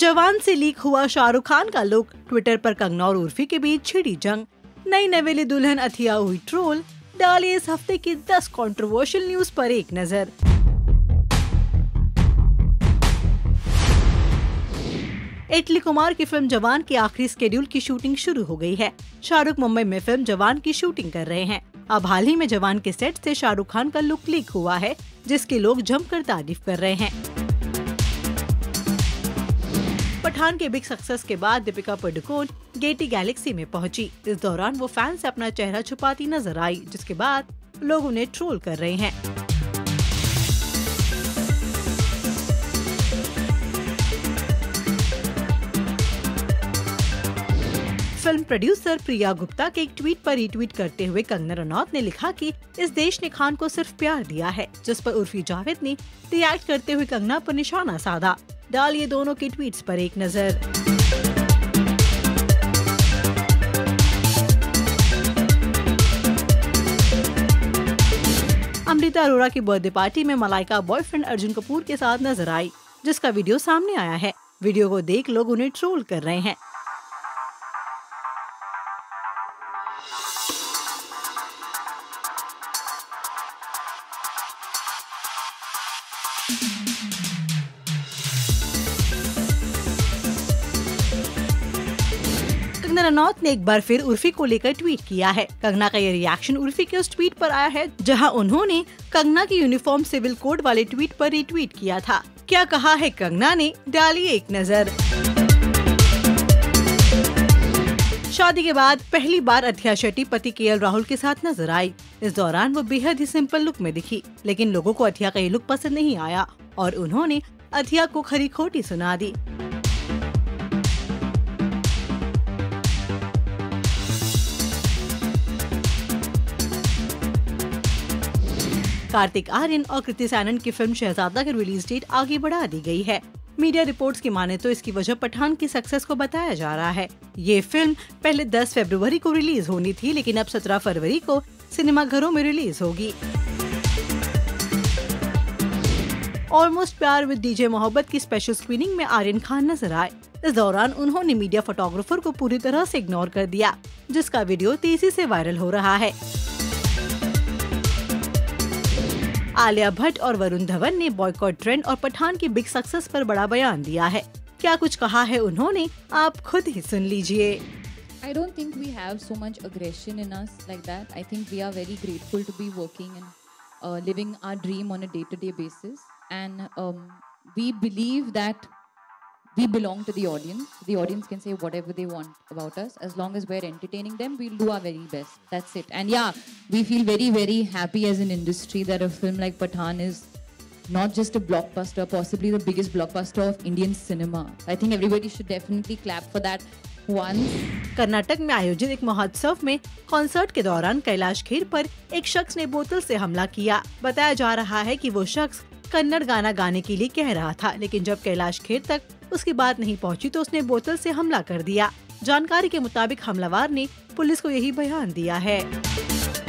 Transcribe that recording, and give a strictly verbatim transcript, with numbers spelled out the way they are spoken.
जवान से लीक हुआ शाहरुख खान का लुक, ट्विटर पर कंगना और उर्फी के बीच छिड़ी जंग, नई नवेली दुल्हन अथिया हुई ट्रोल। डालिए इस हफ्ते की दस कंट्रोवर्शियल न्यूज पर एक नजर। इटली कुमार की फिल्म जवान के आखिरी स्केड्यूल की शूटिंग शुरू हो गई है। शाहरुख मुंबई में फिल्म जवान की शूटिंग कर रहे हैं। अब हाल ही में जवान के सेट से शाहरुख खान का लुक लीक हुआ है, जिसकी लोग जमकर तारीफ कर रहे हैं। पठान के बिग सक्सेस के बाद दीपिका पादुकोण गेटी गैलेक्सी में पहुंची। इस दौरान वो फैन से अपना चेहरा छुपाती नजर आई, जिसके बाद लोग उन्हें ट्रोल कर रहे हैं। फिल्म प्रोड्यूसर प्रिया गुप्ता के एक ट्वीट पर रिट्वीट करते हुए कंगना रनौत ने लिखा कि इस देश ने खान को सिर्फ प्यार दिया है, जिस पर उर्फी जावेद ने रिएक्ट करते हुए कंगना पर निशाना साधा। डालिए दोनों के ट्वीट्स पर एक नजर। अमृता अरोरा की बर्थडे पार्टी में मलाइका बॉयफ्रेंड अर्जुन कपूर के साथ नजर आई, जिसका वीडियो सामने आया है। वीडियो को देख लोग उन्हें ट्रोल कर रहे हैं। कंगना रनौत ने एक बार फिर उर्फी को लेकर ट्वीट किया है। कंगना का ये रिएक्शन उर्फी के उस ट्वीट पर आया है, जहां उन्होंने कंगना की यूनिफॉर्म सिविल कोड वाले ट्वीट पर रिट्वीट किया था। क्या कहा है कंगना ने, डालिए एक नजर। शादी के बाद पहली बार अथिया शेट्टी पति केएल राहुल के साथ नजर आई। इस दौरान वो बेहद ही सिंपल लुक में दिखी, लेकिन लोगों को अथिया का ये लुक पसंद नहीं आया और उन्होंने अथिया को खरी खोटी सुना दी। कार्तिक आर्यन और कृति सैनन की फिल्म शहजादा की रिलीज डेट आगे बढ़ा दी गई है। मीडिया रिपोर्ट्स की माने तो इसकी वजह पठान की सक्सेस को बताया जा रहा है। ये फिल्म पहले दस फरवरी को रिलीज होनी थी, लेकिन अब सत्रह फरवरी को सिनेमाघरों में रिलीज होगी। ऑलमोस्ट प्यार विद डीजे मोहब्बत की स्पेशल स्क्रीनिंग में आर्यन खान नजर आए। इस दौरान उन्होंने मीडिया फोटोग्राफर को पूरी तरह से इग्नोर कर दिया, जिसका वीडियो तेजी से वायरल हो रहा है। आलिया भट्ट और वरुण धवन ने बॉयकॉट ट्रेंड और पठान की बिग सक्सेस पर बड़ा बयान दिया है। क्या कुछ कहा है उन्होंने, आप खुद ही सुन लीजिए। I don't think we have so much aggression in us like that. I think we are very grateful to be working and uh, living our dream on a day-to-day basis. And um, we believe that we belong to the audience. The audience can say whatever they want about us. As long as we're entertaining them, we'll do our very best. That's it. And yeah, we feel very, very happy as an industry that a film like Pathaan is not just a blockbuster, possibly the biggest blockbuster of Indian cinema. I think everybody should definitely clap for that. Karnataka में आयोजित एक महोत्सव में concert के दौरान कैलाश खेर पर एक शख्स ने बोतल से हमला किया। बताया जा रहा है कि वो शख्स कन्नड़ गाना गाने के लिए कह रहा था, लेकिन जब कैलाश खेर तक उसकी बात नहीं पहुंची तो उसने बोतल से हमला कर दिया। जानकारी के मुताबिक हमलावर ने पुलिस को यही बयान दिया है।